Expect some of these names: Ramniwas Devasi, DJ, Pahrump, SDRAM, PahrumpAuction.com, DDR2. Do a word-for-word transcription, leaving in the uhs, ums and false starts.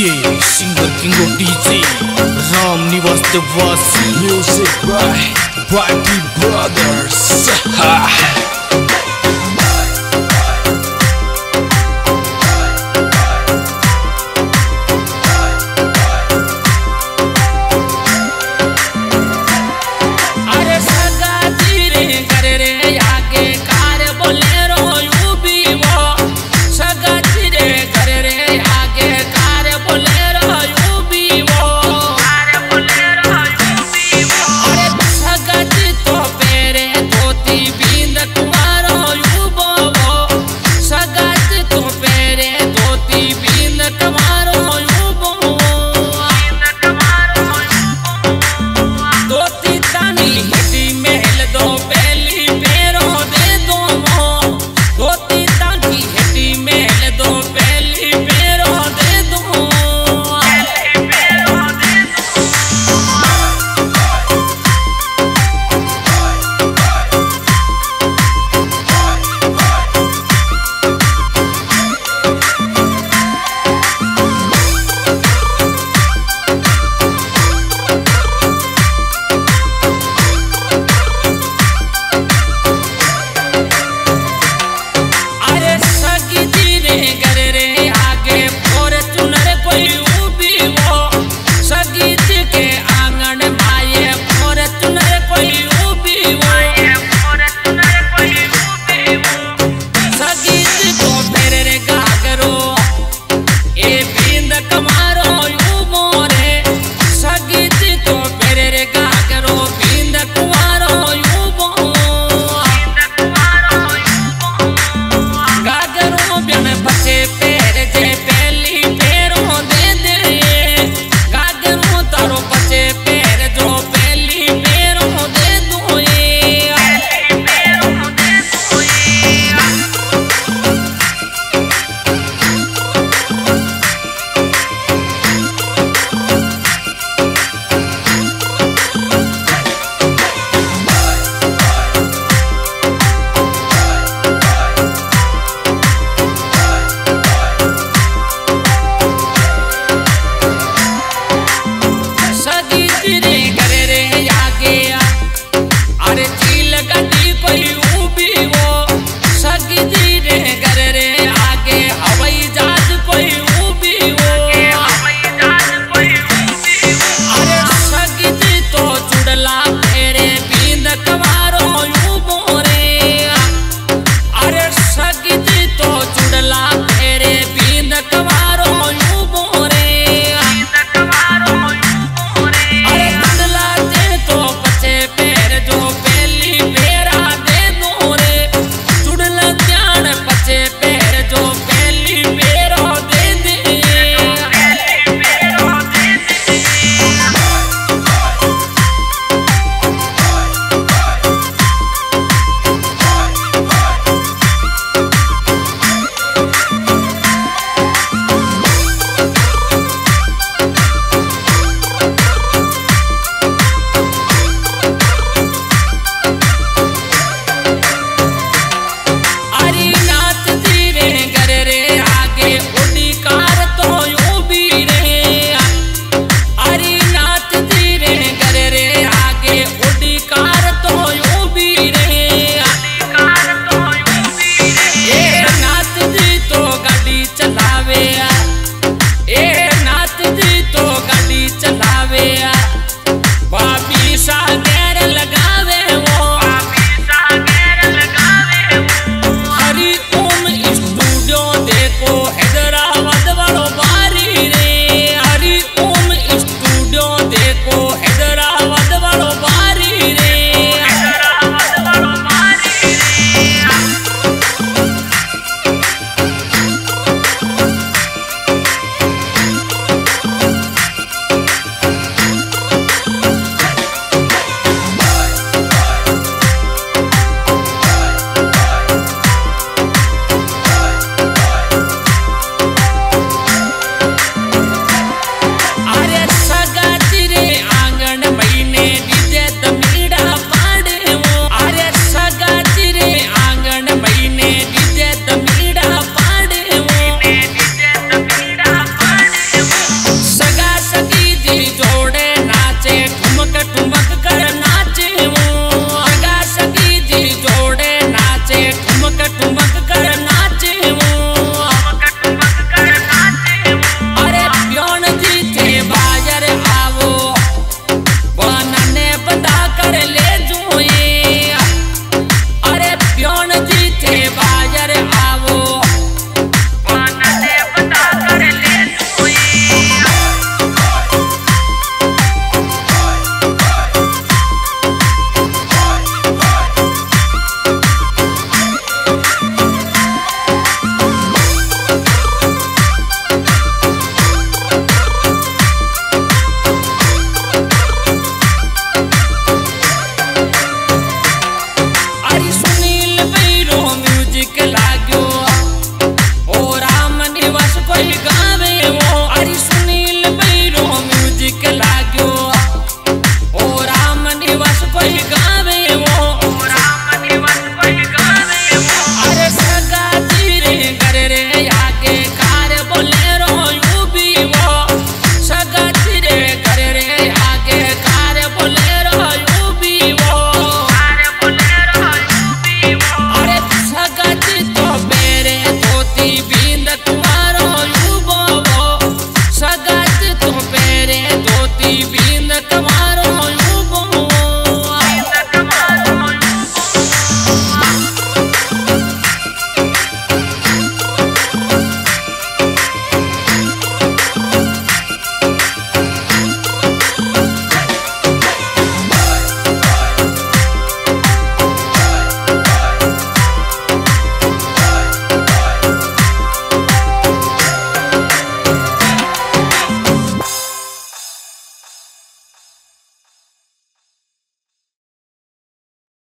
Yeah, singer king of D J Ramniwas Devasi. Music by Party Brothers.